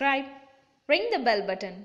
subscribe, ring the bell button.